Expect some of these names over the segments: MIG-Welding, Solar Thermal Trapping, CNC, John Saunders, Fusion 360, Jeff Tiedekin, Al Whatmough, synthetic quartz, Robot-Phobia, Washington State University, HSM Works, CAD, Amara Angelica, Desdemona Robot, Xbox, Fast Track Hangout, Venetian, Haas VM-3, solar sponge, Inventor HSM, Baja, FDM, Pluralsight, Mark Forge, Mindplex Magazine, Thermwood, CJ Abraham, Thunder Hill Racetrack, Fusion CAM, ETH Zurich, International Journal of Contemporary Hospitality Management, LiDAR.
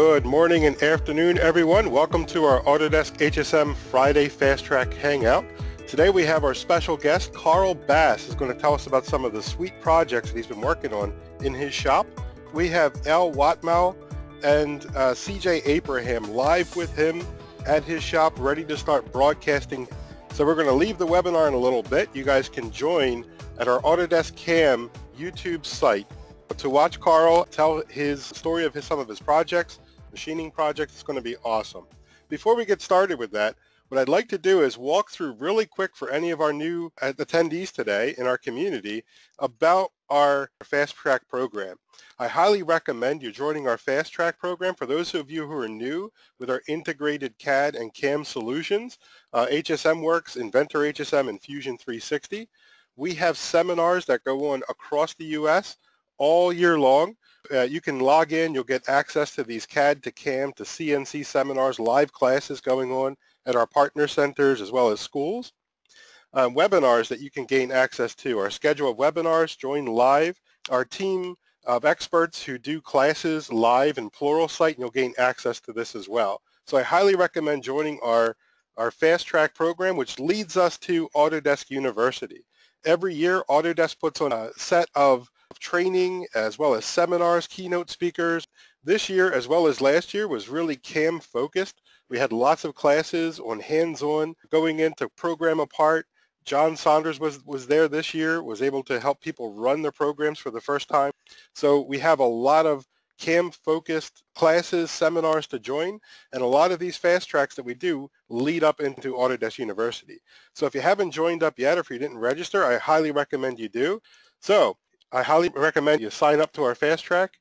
Good morning and afternoon, everyone. Welcome to our Autodesk HSM Friday Fast Track Hangout. Today we have our special guest, Carl Bass, who's going to tell us about some of the sweet projects that he's been working on in his shop. We have Al Whatmough and CJ Abraham live with him at his shop, ready to start broadcasting. So we're going to leave the webinar in a little bit. You guys can join at our Autodesk CAM YouTube site to watch Carl tell his story of some of his projects, machining projects. It's going to be awesome. Before we get started with that, what I'd like to do is walk through really quick for any of our new attendees today in our community about our Fast Track program. I highly recommend you joining our Fast Track program. For those of you who are new with our integrated CAD and CAM solutions, HSM Works, Inventor HSM, and Fusion 360, we have seminars that go on across the U.S. all year long. You can log in. You'll get access to these CAD to CAM to CNC seminars, live classes going on at our partner centers as well as schools, webinars that you can gain access to, our schedule of webinars, join live, our team of experts who do classes live in Pluralsight, and you'll gain access to this as well. So I highly recommend joining our Fast Track program, which leads us to Autodesk University. Every year, Autodesk puts on a set of training as well as seminars, keynote speakers. This year, as well as last year, was really CAM focused. We had lots of classes on hands-on, going into program apart. John Saunders was there this year, was able to help people run their programs for the first time. So we have a lot of CAM-focused classes, seminars to join, and a lot of these fast tracks that we do lead up into Autodesk University. So if you haven't joined up yet, or if you didn't register, I highly recommend you do. So I highly recommend you sign up to our fast track.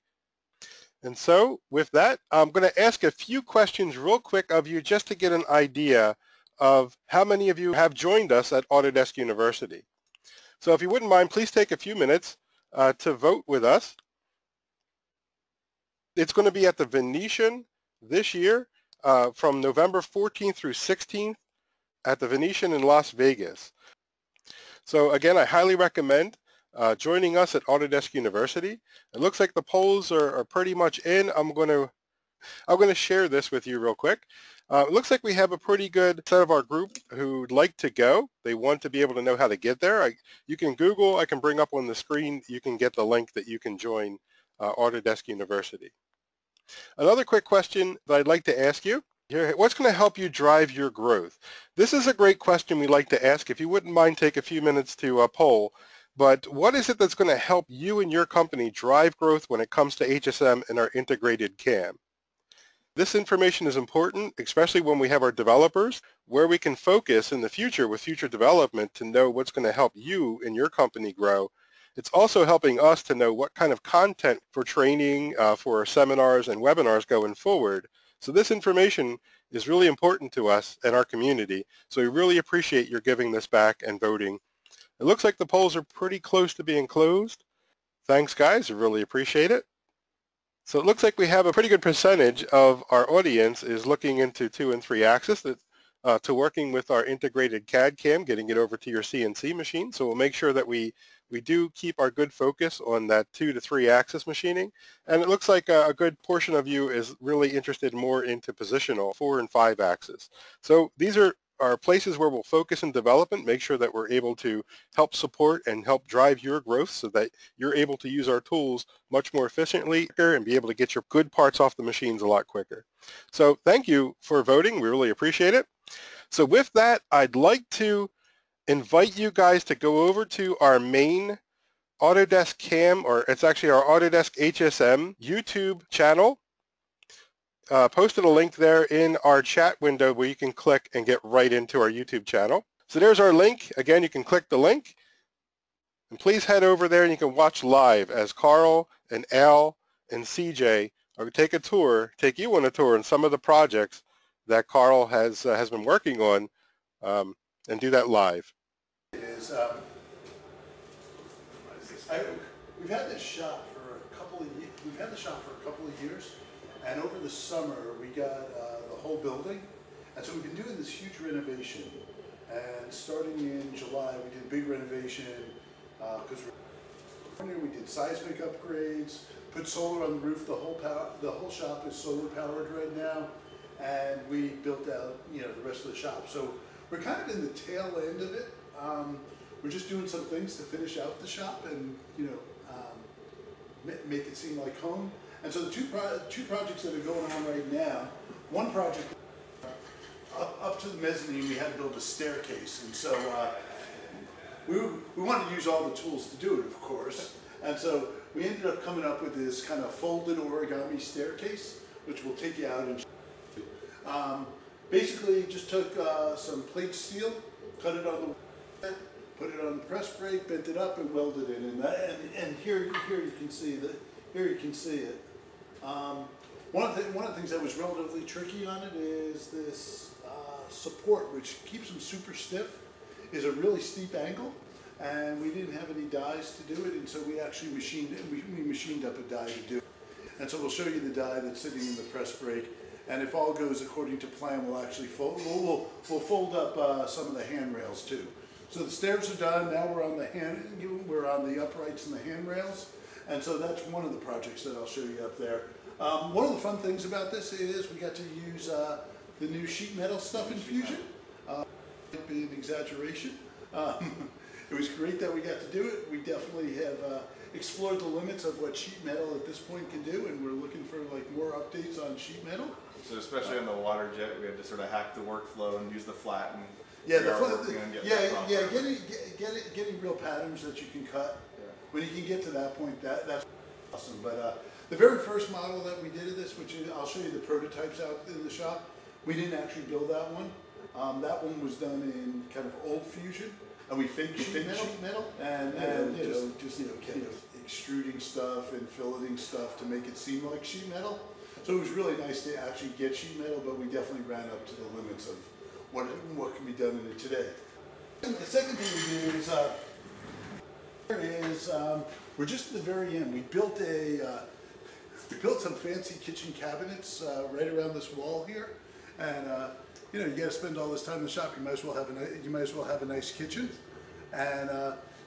And so with that, I'm going to ask a few questions real quick of you just to get an idea of how many of you have joined us at Autodesk University. So if you wouldn't mind, please take a few minutes to vote with us. It's going to be at the Venetian this year from November 14th through 16th at the Venetian in Las Vegas. So again, I highly recommend joining us at Autodesk University. It looks like the polls are pretty much in. I'm going to share this with you real quick. It looks like we have a pretty good set of our group who'd like to go. They want to be able to know how to get there. You can Google. I can bring up on the screen. You can get the link that you can join Autodesk University. Another quick question that I'd like to ask you. What's going to help you drive your growth? This is a great question we like to ask. If you wouldn't mind, take a few minutes to poll. But what is it that's going to help you and your company drive growth when it comes to HSM and our integrated CAM? This information is important, especially when we have our developers, where we can focus in the future with future development to know what's going to help you and your company grow. It's also helping us to know what kind of content for training, for seminars and webinars going forward. So this information is really important to us and our community. So we really appreciate your giving this back and voting. It looks like the polls are pretty close to being closed. Thanks, guys. I really appreciate it. So it looks like we have a pretty good percentage of our audience is looking into 2- and 3 axis to working with our integrated CAD CAM, getting it over to your CNC machine. So we'll make sure that we do keep our good focus on that 2- to 3 axis machining. And it looks like a good portion of you is really interested more into positional 4- and 5 axis. So these are places where we'll focus in development, make sure that we're able to help support and help drive your growth so that you're able to use our tools much more efficiently and be able to get your good parts off the machines a lot quicker. So thank you for voting. We really appreciate it. So with that, I'd like to invite you guys to go over to our main Autodesk CAM, or it's actually our Autodesk HSM YouTube channel. Posted a link there in our chat window where you can click and get right into our YouTube channel. So there's our link. Again, you can click the link. And please head over there and you can watch live as Carl and Al and CJ are take you on a tour in some of the projects that Carl has been working on and do that live. It is, we've had this shop for a couple of years. And over the summer, we got the whole building. And so we've been doing this huge renovation. And starting in July, we did a big renovation. We did seismic upgrades, put solar on the roof. The whole shop is solar powered right now, and we built out, you know, the rest of the shop. So we're kind of in the tail end of it. We're just doing some things to finish out the shop and, you know, make it seem like home. And so the two projects that are going on right now, one project up to the mezzanine, we had to build a staircase, and so we wanted to use all the tools to do it, of course. And so we ended up coming up with this kind of folded origami staircase, which we'll take you out and show. Basically, just took some plate steel, cut it on the, put it on the press brake, bent it up, and welded it. And that, and here you can see that. Here you can see it. One of the things that was relatively tricky on it is this support, which keeps them super stiff, is a really steep angle, and we didn't have any dies to do it, and so we actually machined up a die to do it. And so we'll show you the die that's sitting in the press brake, and if all goes according to plan, we'll actually fold, we'll fold up some of the handrails too. So the stairs are done. Now we're on the uprights and the handrails. And so that's one of the projects that I'll show you up there. One of the fun things about this is we got to use the new sheet metal stuff in Fusion. It'd be an exaggeration. It was great that we got to do it. We definitely have explored the limits of what sheet metal at this point can do, and we're looking for like more updates on sheet metal. So especially on the water jet, we had to sort of hack the workflow and use the flat. And yeah, the flat. Getting real patterns that you can cut. When you can get to that point, that's awesome. But the very first model that we did of this, which is, I'll show you the prototypes out in the shop, we didn't actually build that one. That one was done in kind of old Fusion, and we faked sheet metal and you know, extruding stuff and filleting stuff to make it seem like sheet metal. So it was really nice to actually get sheet metal, but we definitely ran up to the limits of what can be done in it today. And the second thing we did is. We're just at the very end. We built some fancy kitchen cabinets right around this wall here, and you know, you got to spend all this time in the shop. You might as well have a nice kitchen, and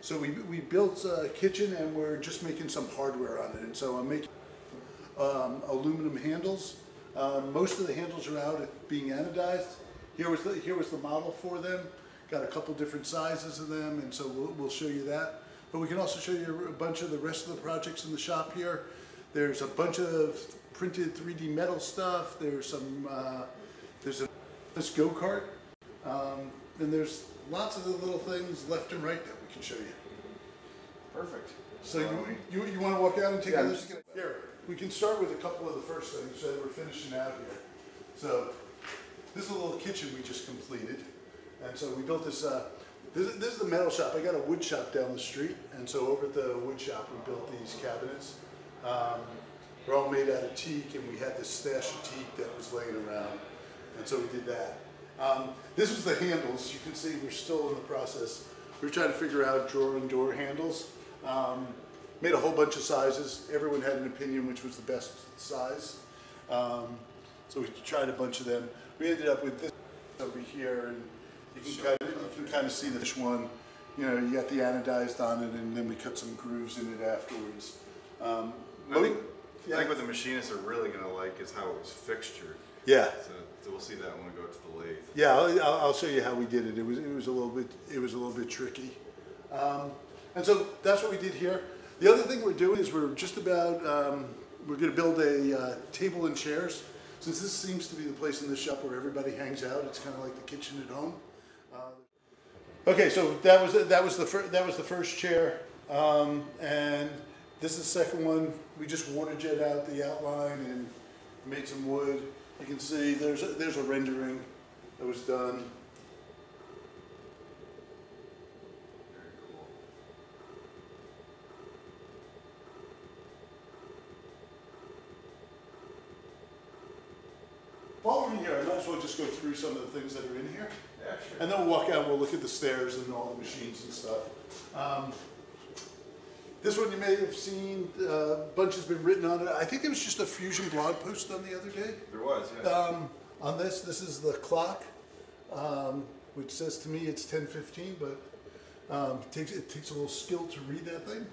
so we built a kitchen, and we're just making some hardware on it. And so I'm making aluminum handles. Most of the handles are out at being anodized. Here was the model for them. Got a couple different sizes of them, and so we'll show you that. But we can also show you a bunch of the rest of the projects in the shop here. There's a bunch of printed 3D metal stuff. There's some, there's this go-kart. And there's lots of the little things left and right that we can show you. Perfect. So you want to walk out and take a look? Here, we can start with a couple of the first things that we're finishing out here. So this is a little kitchen we just completed. And so we built this, this is the metal shop. I got a wood shop down the street, and so over at the wood shop we built these cabinets. They're all made out of teak, and we had this stash of teak that was laying around, and so we did that. This was the handles. You can see we're still in the process. We're trying to figure out door handles. Made a whole bunch of sizes. Everyone had an opinion which was the best size. So we tried a bunch of them. We ended up with this over here, and you can kind of see this one, you know, you got the anodized on it, and then we cut some grooves in it afterwards. I think what the machinists are really going to like is how it was fixtured. Yeah. So we'll see that when we go to the lathe. Yeah, I'll show you how we did it. It was a little bit tricky, and so that's what we did here. The other thing we're doing is we're just about we're going to build a table and chairs. Since this seems to be the place in this shop where everybody hangs out, it's kind of like the kitchen at home. Okay, so that was the first chair, and this is the second one. We just water jet out the outline and made some wood. You can see there's a rendering that was done. Very cool. While we're in here, I might as well just go through some of the things that are in here. Yeah, sure. And then we'll walk out and we'll look at the stairs and all the machines and stuff. This one you may have seen, a bunch has been written on it. I think there was just a Fusion blog post on the other day. There was, yeah. On this, this is the clock, which says to me it's 10:15, but it takes a little skill to read that thing.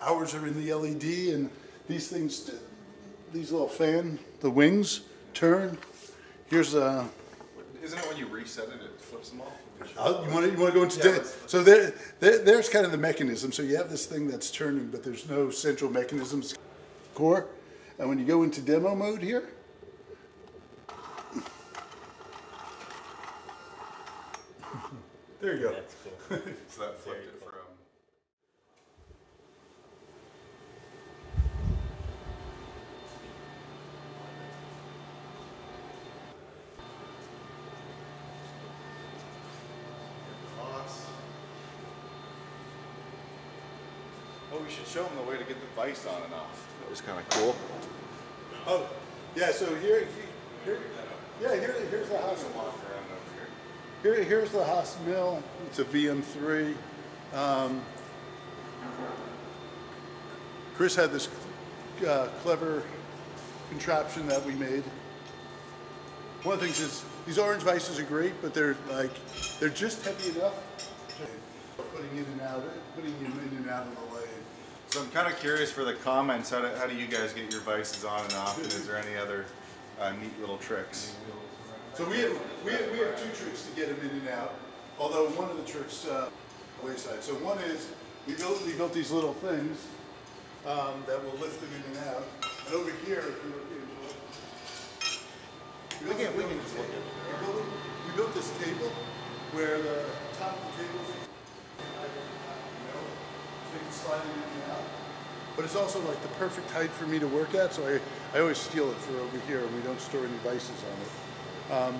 Hours are in the LED, and These things, these little fan, the wings turn. Here's a. Isn't it when you reset it, it flips them off? You want to go into depth? Yeah, so there's kind of the mechanism. So you have this thing that's turning, but there's no central mechanisms. Core, and when you go into demo mode here, there you go. That's cool. So that flipped it from. We should show them the way to get the vise on and off. That was kind of cool. Oh, yeah. So here's the Haas walk around over here. Here's the Haas mill. It's a VM-3. Chris had this clever contraption that we made. One of the things is these orange vices are great, but they're just heavy enough. Putting in and out, putting you in and out of the lane. So I'm kind of curious for the comments. How do you guys get your vices on and off? And is there any other neat little tricks? So we have two tricks to get them in and out. Although one of the tricks wayside. So one is we built these little things that will lift them in and out. And over here, if you look at we built this table where the top of the table. Sliding in and out. But it's also like the perfect height for me to work at, so I always steal it for over here, and we don't store any vices on it.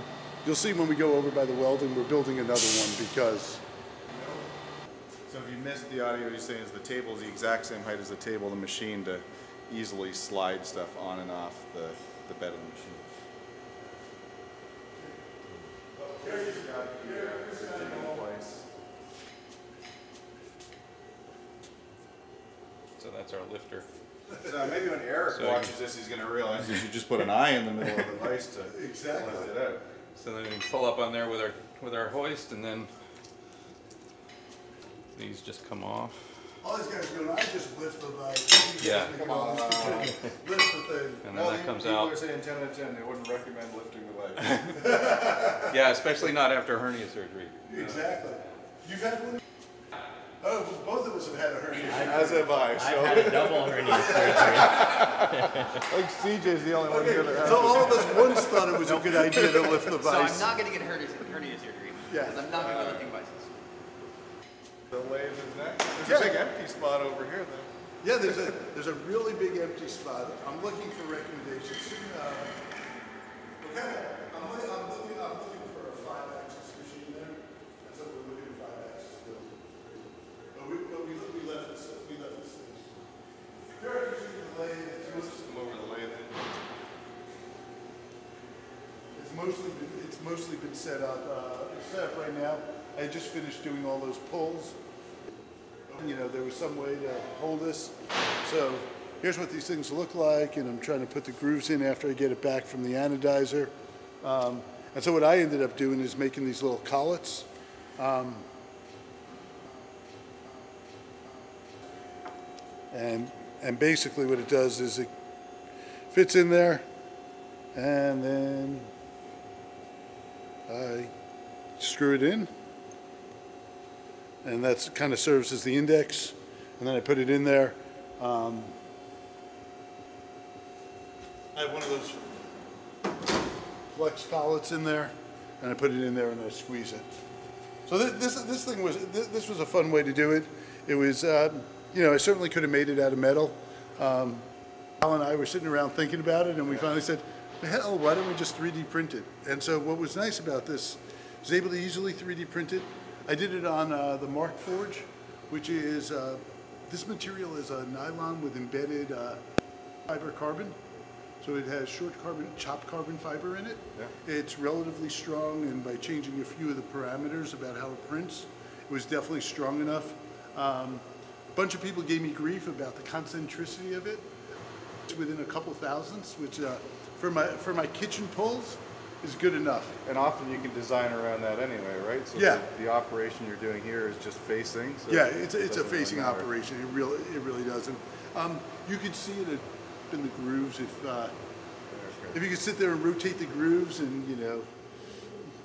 You'll see when we go over by the welding, we're building another one because... So if you missed the audio, you're saying is the table is the exact same height as the table of the machine to easily slide stuff on and off the bed of the machine. So that's our lifter. So maybe when Eric watches this, he's going to realize you should just put an eye in the middle of the vise to lift it out. So then we can pull up on there with our hoist, and then these just come off. All these guys do, I just lift the vise. Yeah. Come on. Lift the thing. And then that comes out. People are saying 10 out of 10, they wouldn't recommend lifting the vise. Yeah, especially not after hernia surgery. Exactly. You've had one? Oh, well, both of us have had a hernia. As have I. So. I've had a double hernia surgery. Like CJ's the only one here that has. So all of us once thought it was a good idea to lift the vice. So I'm not going to get hernia surgery. Yeah. Because I'm not going to lifting vices. The wave is next. There's a big empty spot over here, though. Yeah, there's a really big empty spot. I'm looking for recommendations. Okay. I'm looking for a 5-axis machine there. That's what we're looking for. We left this thing. There is the lay. It's mostly been set up. It's set up right now. I just finished doing all those pulls. You know, there was some way to hold this. So here's what these things look like, and I'm trying to put the grooves in after I get it back from the anodizer. And so what I ended up doing is making these little collets. And basically what it does is it fits in there, and then I screw it in, and that's kind of serves as the index, and then I put it in there. I have one of those flex collets in there, and I put it in there and I squeeze it. So this was a fun way to do it. It was. You know, I certainly could have made it out of metal. Al and I were sitting around thinking about it, and we finally said, hell, why don't we just 3D print it? And so what was nice about this is able to easily 3D print it. I did it on the Mark Forge, which is, this material is a nylon with embedded fiber carbon. So it has chopped carbon fiber in it. Yeah. It's relatively strong, and by changing a few of the parameters about how it prints, it was definitely strong enough. Bunch of people gave me grief about the concentricity of it. It's within a couple thousandths, which for my kitchen pulls is good enough. And often you can design around that anyway, right? So yeah. The operation you're doing here is just facing. So yeah, it's a facing operation. It really doesn't. You could see it trapped in the grooves. If you could sit there and rotate the grooves and, you know,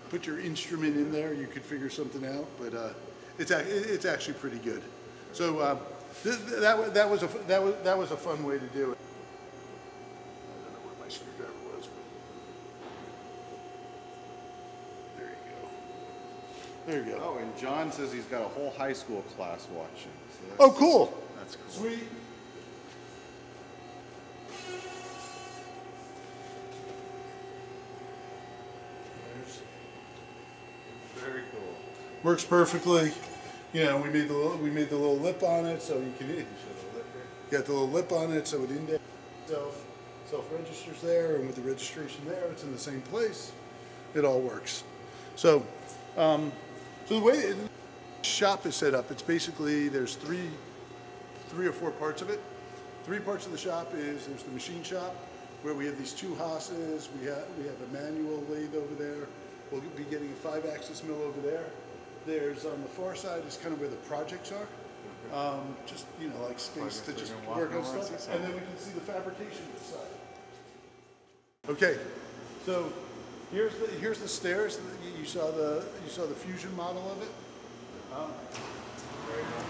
put your instrument in there, you could figure something out. But it's actually pretty good. So that was a fun way to do it. I don't know where my screwdriver was, but there you go. There you go. Oh, and John says he's got a whole high school class watching. So that's, oh, cool. That's cool. Sweet. Works perfectly. You know, we made the little lip on it, so you can got the little lip on it, so it indexes itself, self-registers there, and with the registration there, it's in the same place. It all works. So, so the way the shop is set up, it's basically there's three or four parts of it. Three parts of the shop is there's the machine shop where we have these two Haas's. We have a manual lathe over there. We'll be getting a 5-axis mill over there. There's on the far side is kind of where the projects are, just, you know, like space to just work on stuff, and then we can see the fabrication side. Okay, so here's the stairs. You saw the Fusion model of it. Very cool.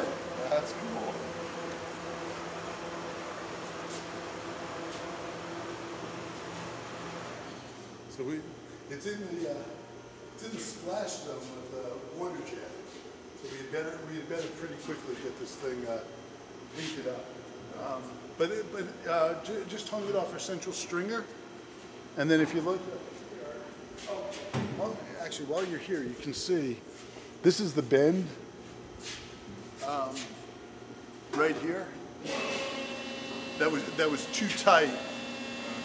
Good. That's cool. So it's in the splash zone with the water jet. So we had better pretty quickly get this thing heated up. But just hung it off our central stringer, and then if you look, actually while you're here, you can see this is the bend. Right here, that was too tight,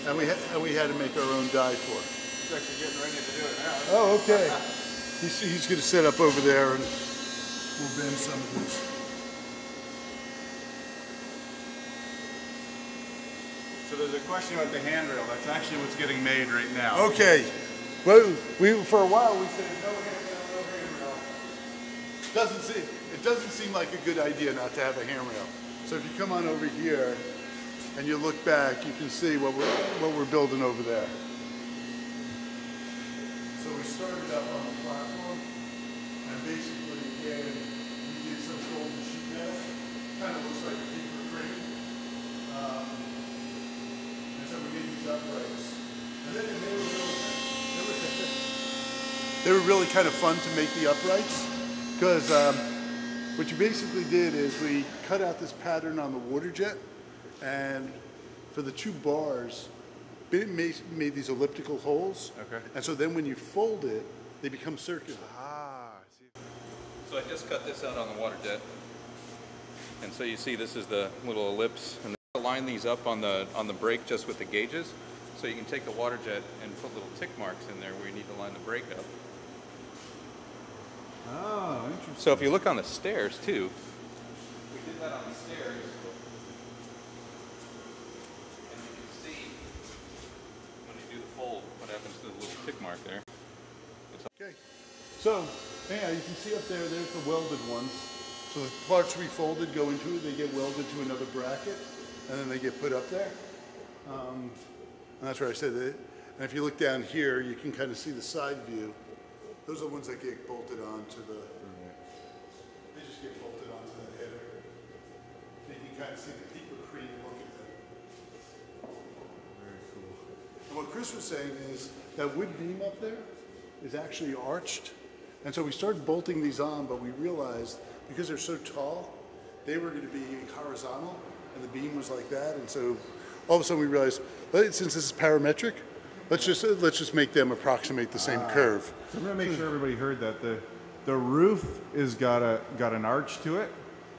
and we had to make our own die for it. He's actually getting ready to do it now. Oh, okay. he's going to set up over there, and we'll bend some of this. So there's a question about the handrail. That's actually what's getting made right now. Okay. Well, for a while we said no handrail, no handrail. It doesn't seem like a good idea not to have a handrail. So if you come on over here and you look back, you can see what we're building over there. So we started up on the platform and basically we did some golden sheet metal. Kind of looks like a paper crane. And so we made these uprights. And then they were really kind of fun to make the uprights because what you basically did is we cut out this pattern on the water jet, and for the two bars, it made these elliptical holes. Okay. And so then when you fold it, they become circular. Ah, I see. So I just cut this out on the water jet, and so you see this is the little ellipse, and then line these up on the brake just with the gauges, so you can take the water jet and put little tick marks in there where you need to line the brake up. Oh, interesting. So if you look on the stairs too, we did that on the stairs, and you can see when you do the fold what happens to the little tick mark there. It's okay. So yeah, you can see up there. There's the welded ones. So the parts we folded go into it. They get welded to another bracket, and then they get put up there. And that's where I said that. And if you look down here, you can kind of see the side view. Those are the ones that get bolted onto the. Mm-hmm. They just get bolted onto the header. Then you can kind of see the paper cream look at them. Very cool. And what Chris was saying is that wood beam up there is actually arched, and so we started bolting these on, but we realized because they're so tall, they were going to be horizontal, and the beam was like that, and so all of a sudden we realized since this is parametric. Let's just make them approximate the same curve. So I'm gonna make sure everybody heard that the roof is got an arch to it,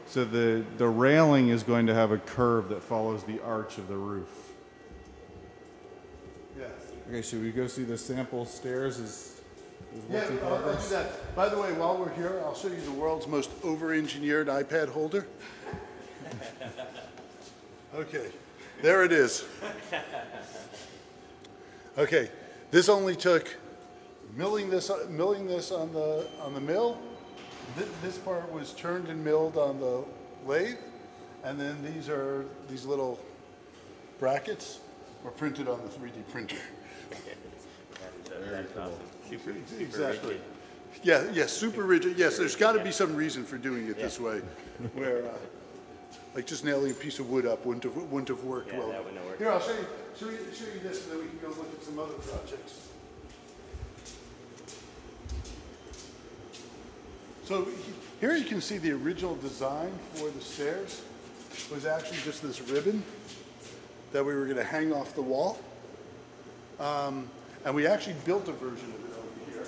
so the railing is going to have a curve that follows the arch of the roof. Yes. Okay, should we go see the sample stairs? Let's do that. By the way, while we're here, I'll show you the world's most over-engineered iPad holder. Okay, there it is. Okay, this only took Milling this on the mill. This part was churned and milled on the lathe, and then these are these little brackets were printed on the 3D printer. Very cool. Super, super exactly. Rigid. Yeah, yes, yeah, super rigid. Yes, there's got to be some reason for doing it this way, where like just nailing a piece of wood up wouldn't have worked well. That wouldn't work. Here, I'll show you this, and then we can go look at some other projects. So here you can see the original design for the stairs was actually just this ribbon that we were going to hang off the wall. And we actually built a version of it over here.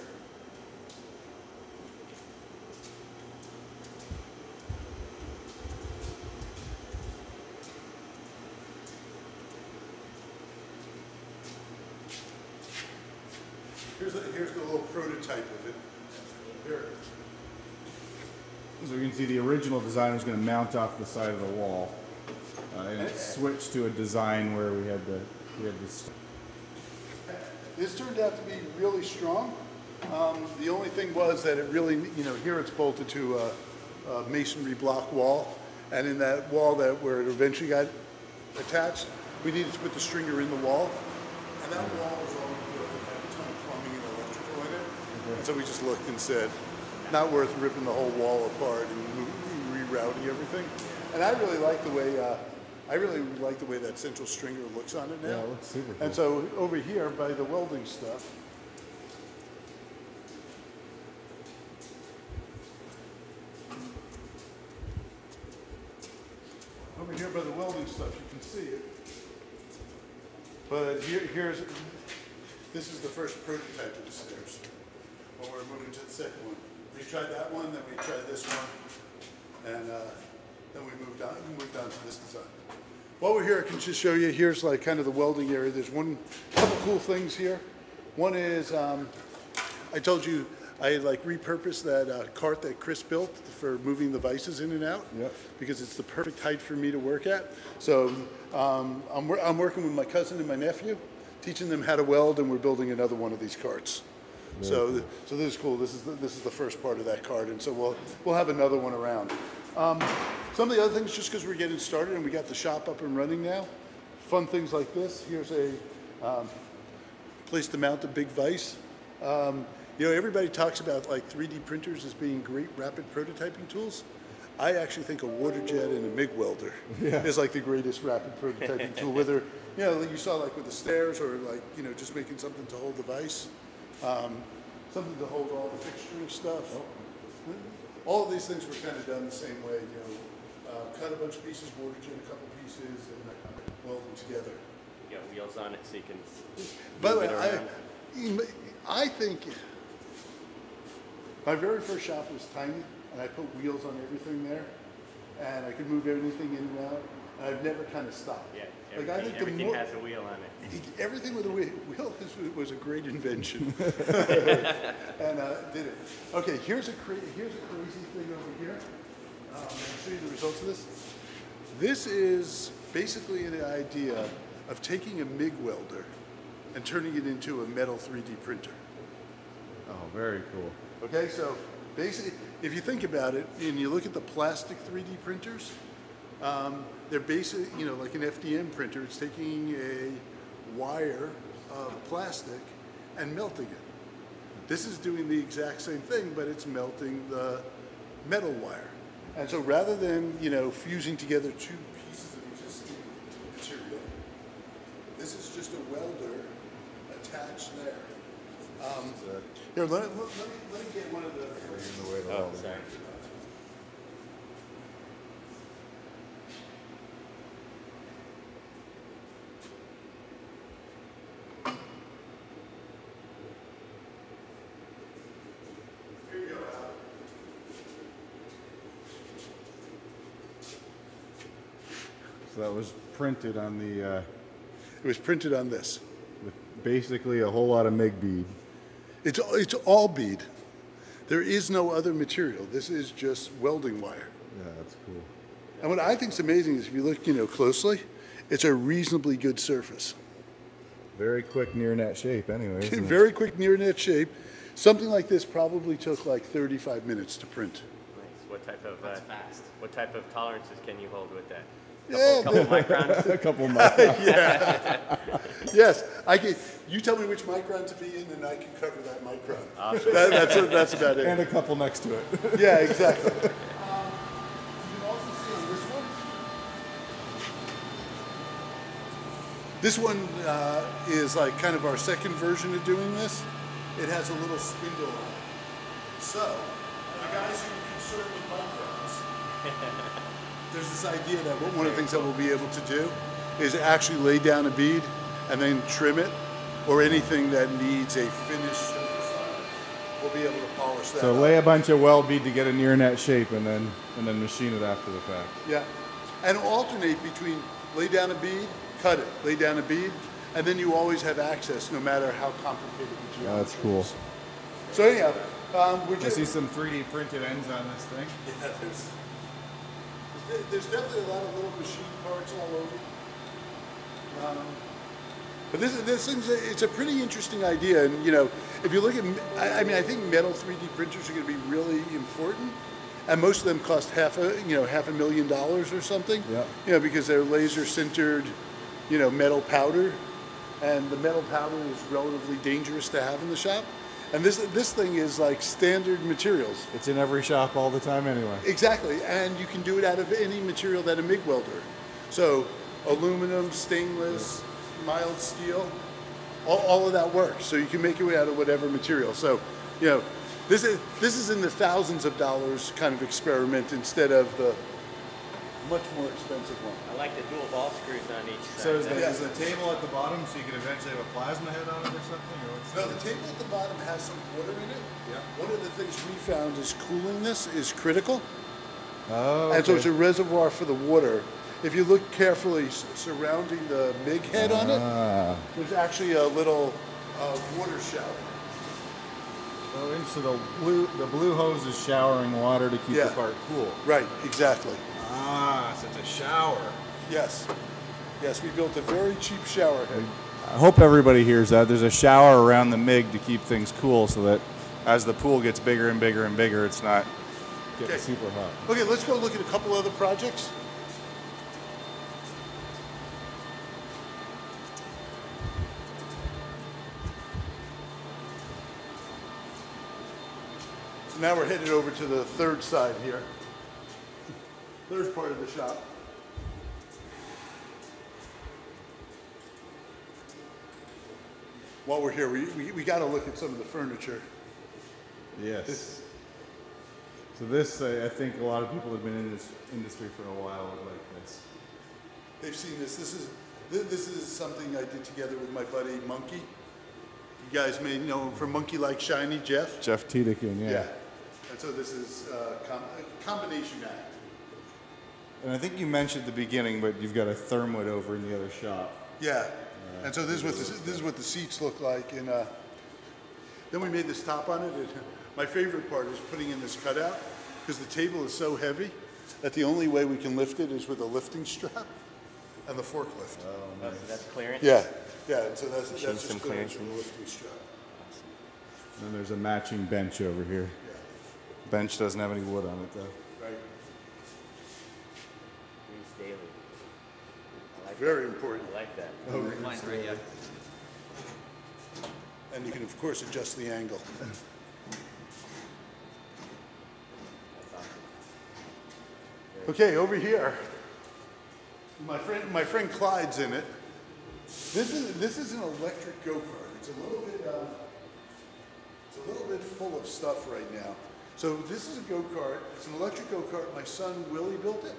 Here's the little prototype of it. Here. So you can see the original design was going to mount off the side of the wall, and it switched to a design where we had this. This turned out to be really strong. The only thing was that it really, here it's bolted to a masonry block wall, and in that wall where it eventually got attached, we needed to put the stringer in the wall, and that wall was all had a ton of plumbing and electrical in it, and so we just looked and said, not worth ripping the whole wall apart and rerouting everything. And I really like the way that central stringer looks on it now. Yeah, it looks super cool. And so over here by the welding stuff, you can see it. But this is the first prototype of the stairs. Well, we're moving to the second one. We tried that one, then we tried this one, and then we moved on to this design. While we're here, I can just show you, here's like kind of the welding area. There's couple cool things here. One is, I told you I had like repurposed that cart that Chris built for moving the vices in and out, because it's the perfect height for me to work at. So I'm working with my cousin and my nephew, teaching them how to weld, and we're building another one of these carts. So this is cool. This is the first part of that card, and so we'll have another one around. Some of the other things, just because we're getting started and we got the shop up and running now, fun things like this. Here's a place to mount a big vise. Everybody talks about like 3D printers as being great rapid prototyping tools. I actually think a water jet and a MIG welder is like the greatest rapid prototyping tool. Whether you saw like with the stairs, or like just making something to hold the vise. Something to hold all the fixturing stuff. All of these things were kind of done the same way, cut a bunch of pieces, water jet a couple pieces, and weld them together. You got wheels on it so you can I think my very first shop was tiny, and I put wheels on everything there, and I could move anything in and out, and I've never kind of stopped. Yeah. Everything, like I think everything has a wheel on it. Everything with a wheel was a great invention, and did it. Okay, here's a crazy thing over here. I'll show you the results of this. This is basically an idea of taking a MIG welder and turning it into a metal 3D printer. Oh, very cool. Okay, so basically, if you think about it, and you look at the plastic 3D printers. They're basically, like an FDM printer, it's taking a wire of plastic and melting it. This is doing the exact same thing, but it's melting the metal wire. And so rather than, fusing together two pieces of existing material, this is just a welder attached there. Here, let me get one of the... Oh, sorry. So that was printed on the... it was printed on this. With basically a whole lot of MIG bead. It's all bead. There is no other material. This is just welding wire. Yeah, that's cool. And what I think is amazing is if you look, closely, it's a reasonably good surface. Very quick near net shape anyway. Very quick near net shape. Something like this probably took like 35 minutes to print. Nice. What type of what type of tolerances can you hold with that? A couple microns. Yeah. Yes, I can. You tell me which micron to be in, and I can cover that micron. Awesome. that's about it. And a couple next to it. Yeah, exactly. You can also see on this one. This one is like kind of our second version of doing this. It has a little spindle on it. So, for the guys who are concerned with microns. There's this idea that one of the things that we'll be able to do is actually lay down a bead and then trim it, or anything that needs a finished surface on it, we'll be able to polish that. So lay a bunch of weld bead to get a near net shape, and then machine it after the fact. Yeah, and alternate between lay down a bead, cut it, lay down a bead, and then you always have access, no matter how complicated the geometry is. That's cool. So anyhow, I see some 3D printed ends on this thing. Yeah, there's definitely a lot of little machine parts all over. But it's a pretty interesting idea, and you know, if you look at, I think metal 3D printers are going to be really important, and most of them cost $500,000 or something. Yeah. You know, because they're laser sintered, you know, metal powder, and the metal powder is relatively dangerous to have in the shop. And this thing is like standard materials. It's in every shop all the time anyway. Exactly, and you can do it out of any material that a MIG welder. So aluminum, stainless, mild steel, all of that works. So you can make it out of whatever material. So, you know, this is in the thousands of dollars kind of experiment instead of the much more expensive one. I like the dual ball screws on each side. So is the table at the bottom so you could eventually have a plasma head on it or something? Or what's no, the table at the bottom has some water in it. Yeah. One of the things we found is cooling this is critical. Oh, okay. And so it's a reservoir for the water. If you look carefully surrounding the MIG head on it, there's actually a little water shower. Oh, so the blue hose is showering water to keep the part cool. Right, exactly. Ah, so it's a shower. Yes. Yes, we built a very cheap shower head. I hope everybody hears that. There's a shower around the MIG to keep things cool so that as the pool gets bigger and bigger and bigger, it's not getting super hot. Okay, let's go look at a couple other projects. So now we're headed over to the third side here. Third part of the shop. While we're here, we got to look at some of the furniture. Yes. So this, I think a lot of people have been in this industry for a while would like this. They've seen this. This is something I did together with my buddy Monkey. You guys may know him from Monkey Like Shiny, Jeff. Jeff Tiedekin, yeah. And so this is a combination act. And I think you mentioned at the beginning, but you've got a Thermwood over in the other shop. Yeah, and so this is what the seats look like. And then we made this top on it. My favorite part is putting in this cutout because the table is so heavy that the only way we can lift it is with a lifting strap and the forklift. Oh, nice. That's clearance. Yeah, yeah. And so that's just clearance from the lifting strap. And then there's a matching bench over here. Yeah. Bench doesn't have any wood on it though. Daily. Very important. I like that. Oh, right, yeah. And you can, of course, adjust the angle. That's awesome. Okay, over here, my friend Clyde's in it. This is an electric go-kart. It's a little bit full of stuff right now. So this is a go-kart. It's an electric go-kart. My son Willie built it.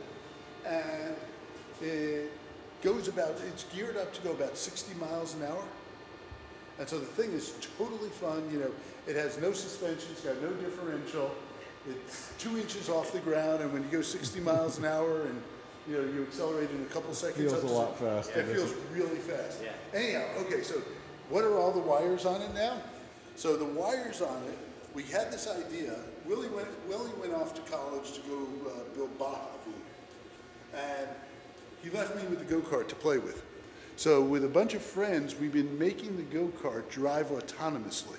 And it's geared up to go about 60 miles an hour. And so the thing is totally fun, you know, it has no suspension, it's got no differential, it's 2 inches off the ground, and when you go 60 miles an hour and, you know, you accelerate in a couple seconds. It feels a lot faster. It feels really fast. Yeah. Anyhow, okay, so what are all the wires on it now? So the wires on it, we had this idea, Willie went off to college to go build Baja. And he left me with the go-kart to play with. So with a bunch of friends, we've been making the go-kart drive autonomously.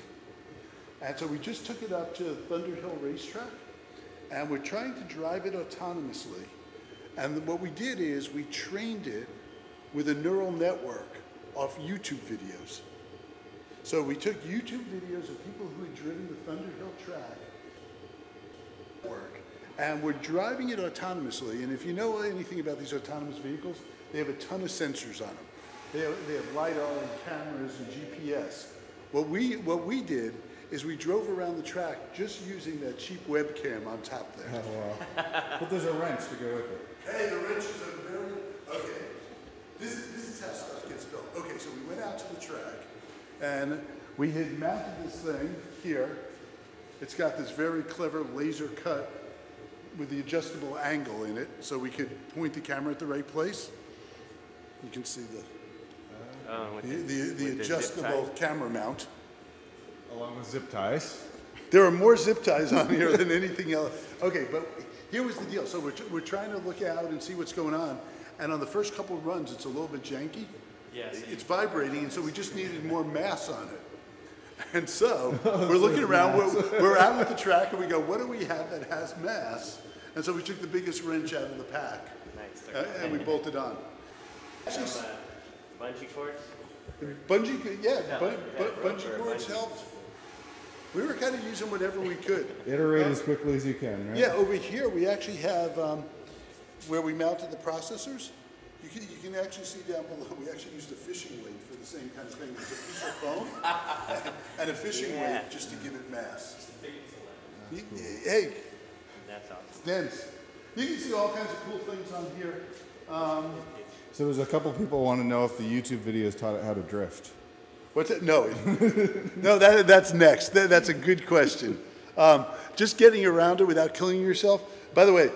And so we just took it up to Thunder Hill Racetrack, and we're trying to drive it autonomously. And what we did is we trained it with a neural network off YouTube videos. So we took YouTube videos of people who had driven the Thunder Hill track, and we're driving it autonomously. And if you know anything about these autonomous vehicles, they have a ton of sensors on them. They have LiDAR and cameras and GPS. What we did is we drove around the track just using that cheap webcam on top there. Oh, wow. But there's a wrench to go with it. Hey, the wrench is a very, okay. This is how stuff gets built. Okay, so we went out to the track and we had mounted this thing here. It's got this very clever laser cut with the adjustable angle in it, so we could point the camera at the right place. You can see the adjustable camera mount. Along with zip ties. There are more zip ties on here than anything else. Okay, but here was the deal. So we're trying to look out and see what's going on. And on the first couple of runs, it's a little bit janky. Yes. It's vibrating, and so we just needed more mass on it. And so we're looking around, we're out at the track, and we go, what do we have that has mass? And so we took the biggest wrench out of the pack. Nice. And we bolted on. Just, bungee cords? Bungee, yeah, no, bungee cords helped. We were kind of using whatever we could. Iterate as quickly as you can, right? Yeah, over here we actually have where we mounted the processors. You can actually see down below, we actually used a fishing weight for the same kind of thing. There's a piece of foam and a fishing weight just to give it mass. That's cool. Hey, that's awesome. It's dense. You can see all kinds of cool things on here. So there's a couple people want to know if the YouTube videos taught it how to drift. What's it? No, no, that's next. That's a good question. Just getting around it without killing yourself. By the way,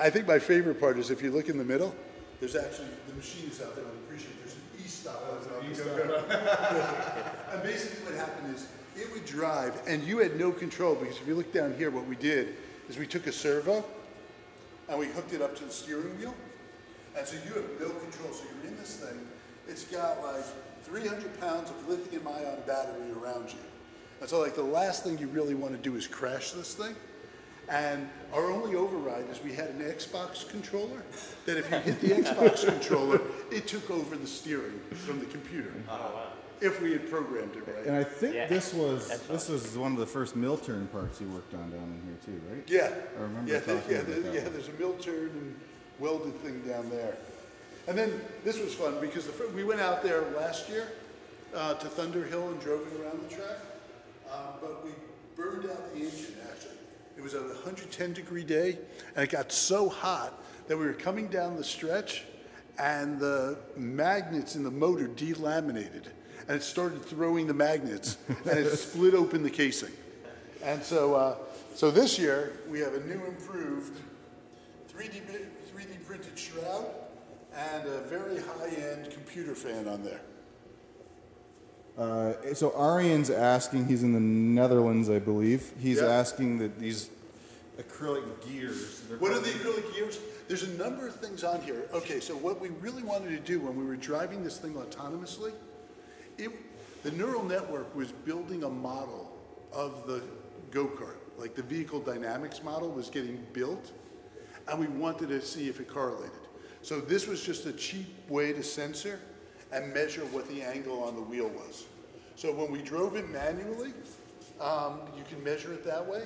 I think my favorite part is if you look in the middle, there's actually, the machine is out there, I appreciate it, there's an e-stop. And basically what happened is it would drive and you had no control, because if you look down here, what we did is we took a servo and we hooked it up to the steering wheel. And so you have no control, so you're in this thing. It's got like 300 pounds of lithium-ion battery around you. And so like the last thing you really want to do is crash this thing. And our only override is we had an Xbox controller that if you hit the Xbox controller, it took over the steering from the computer. Oh, wow. If we had programmed it right. And I think this was one of the first mill turn parts you worked on down in here too, right? Yeah. I remember talking about that. There's a mill turn and welded thing down there. And then this was fun because we went out there last year to Thunder Hill and drove it around the track, but we burned out the engine actually. It was a 110-degree day, and it got so hot that we were coming down the stretch, and the magnets in the motor delaminated, and it started throwing the magnets, and it split open the casing. And so, so this year we have a new, improved 3D printed shroud and a very high-end computer fan on there. So Arian's asking, he's in the Netherlands, I believe. He's asking that these acrylic gears. What are the acrylic gears? There's a number of things on here. Okay, so what we really wanted to do when we were driving this thing autonomously, the neural network was building a model of the go-kart. Like the vehicle dynamics model was getting built, and we wanted to see if it correlated. So this was just a cheap way to sensor and measure what the angle on the wheel was. So when we drove it manually, you can measure it that way,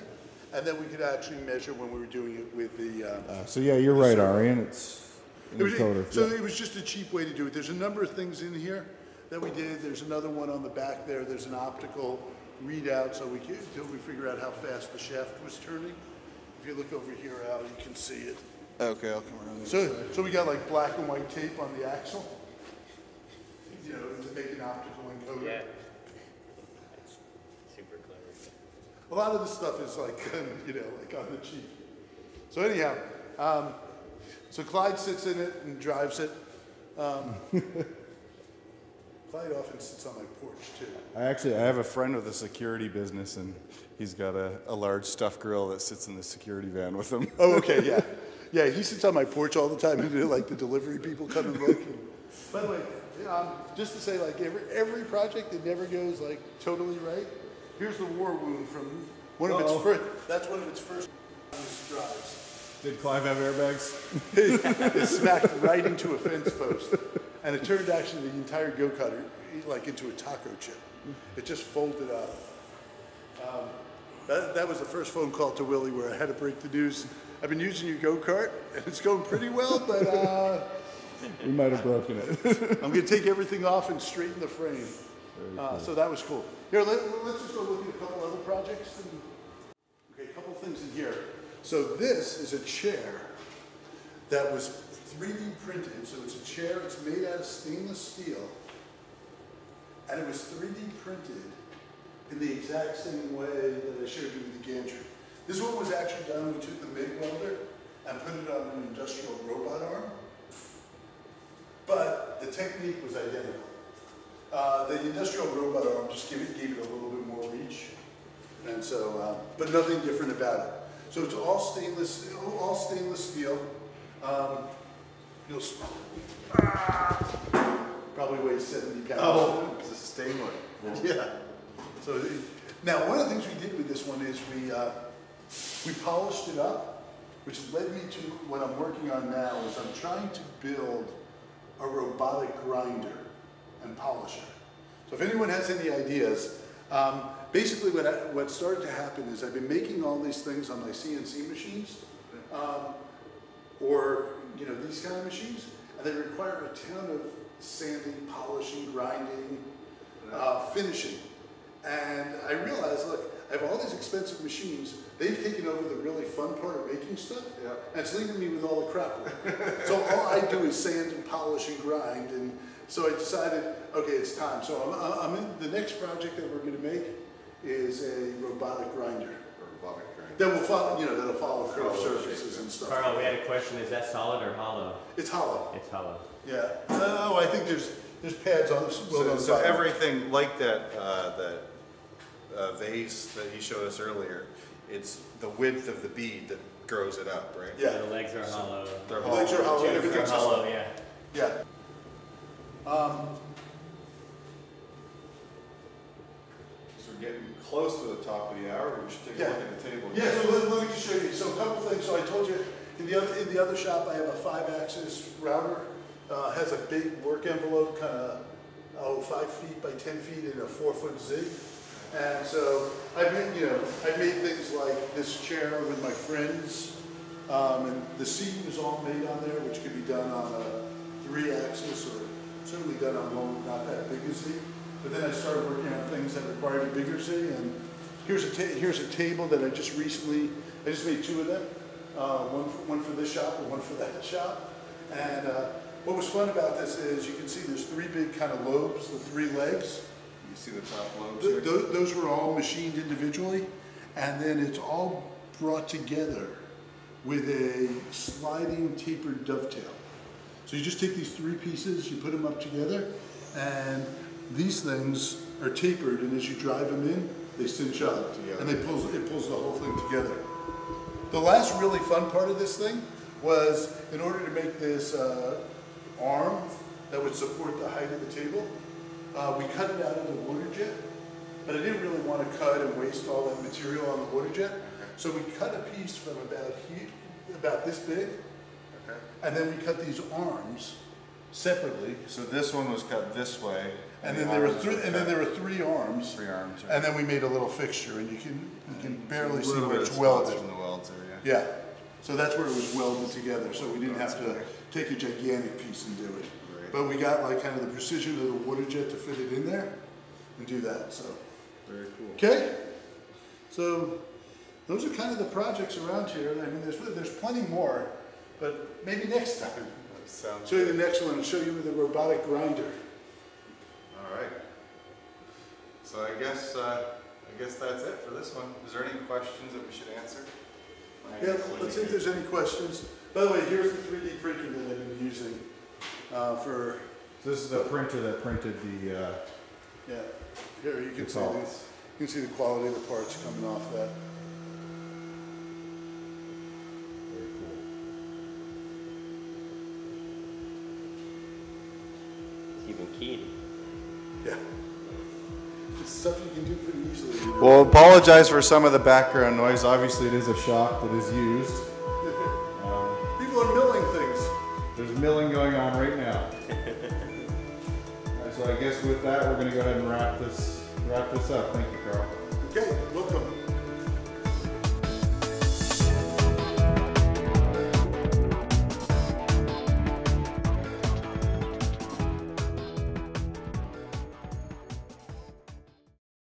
and then we could actually measure when we were doing it with the... so yeah, you're right, Arian. It was just a cheap way to do it. There's a number of things in here that we did. There's another one on the back there. There's an optical readout so we could, until we figure out how fast the shaft was turning. If you look over here, Al, you can see it. Okay, I'll come around. So we got like black and white tape on the axle. You know, to make an optical encoder. Yeah. That's super clever. A lot of this stuff is like, you know, like on the cheap. So anyhow, so Clyde sits in it and drives it. Clyde often sits on my porch too. I have a friend with a security business, and he's got a large stuffed grill that sits in the security van with him. Oh, okay, yeah. Yeah, he sits on my porch all the time, and like the delivery people come and look. By the way, Just to say, like, every project, it never goes like totally right. Here's the war wound from one of its first. That's one of its first drives. Did Clive have airbags? It smacked right into a fence post, and it turned actually the entire go-kart like into a taco chip. It just folded up. That was the first phone call to Willie where I had to break the news. I've been using your go-kart, and it's going pretty well, but... we might have broken it. I'm going to take everything off and straighten the frame. Cool. So that was cool. Here, let's just go look at a couple other projects. And, okay, a couple things in here. So this is a chair that was 3D printed. So it's a chair. It's made out of stainless steel, and it was 3D printed in the exact same way that I showed you with the gantry. This one was actually done, we took the MIG welder and put it on an industrial robot arm, but the technique was identical. The industrial robot arm just gave it a little bit more reach, and so, but nothing different about it. So it's all stainless steel. You'll probably weighs 70 pounds. Oh, it's a stainless. Yeah. Yeah. So now, one of the things we did with this one is we polished it up, which led me to what I'm working on now. Is I'm trying to build a robotic grinder and polisher. So if anyone has any ideas, basically what started to happen is I've been making all these things on my CNC machines, or you know, these kind of machines, and they require a ton of sanding, polishing, grinding, finishing. And I realized, look, I have all these expensive machines. They've taken over the really fun part of making stuff, and it's leaving me with all the crap work. So all I do is sand and polish and grind. And so I decided, okay, it's time. So I'm in the next project that we're going to make is a robotic grinder. That will follow, you know, that'll follow curved surfaces and stuff. Carl, we had a question. Is that solid or hollow? It's hollow. It's hollow. Yeah. No, I think there's pads on this. So everything like that. Vase that he showed us earlier, it's the width of the bead that grows it up, right? Yeah. The legs are hollow. The legs are hollow. Everything's hollow, yeah. Yeah. So we're getting close to the top of the hour. We should take a look at the table. Yeah, so let me just show you. So a couple things. So I told you, in the other shop, I have a 5-axis router. Has a big work envelope, kind of 5 feet by 10 feet in a 4-foot zig. And so I made things like this chair with my friends, and the seat was all made on there, which could be done on a 3-axis or certainly done on one not that big a seat. But then I started working on things that required a bigger seat, and here's a table that I just made 2 of them, one for this shop and one for that shop. And what was fun about this is you can see there's 3 big kind of lobes, the 3 legs. You see the top lobes here? Those were all machined individually, and then it's all brought together with a sliding tapered dovetail. So you just take these 3 pieces, you put them up together, and these things are tapered, and as you drive them in, they cinch up together, and it pulls the whole thing together. The last really fun part of this thing was, in order to make this arm that would support the height of the table, we cut it out of the water jet, but I didn't really want to cut and waste all that material on the water jet. So we cut a piece from about here, about this big, and then we cut these arms separately. So this one was cut this way, and then there were three arms. 3 arms, right. And then we made a little fixture, and you can barely see where it's welded. From the welds there, yeah. So that's where it was welded together. So we didn't have to take a gigantic piece and do it. But we got like kind of the precision of the water jet to fit it in there and do that, so. Very cool. Okay, so those are kind of the projects around here. I mean, there's plenty more, but maybe next time. That sounds good. Show you the next one and show you the robotic grinder. All right. So I guess that's it for this one. Is there any questions that we should answer? Yeah, let's see if there's any questions. By the way, here's the 3D printer that I've been using. So this is the printer that printed the. Yeah, here you can see these. You can see the quality of the parts coming off that. Very cool. Keeping it's stuff you can do pretty easily. You know? Well, apologize for some of the background noise. Obviously, it is a shop that is used. People are milling things. There's milling going on right now. All right, so I guess with that, we're going to go ahead and wrap this up. Thank you, Carl. Okay.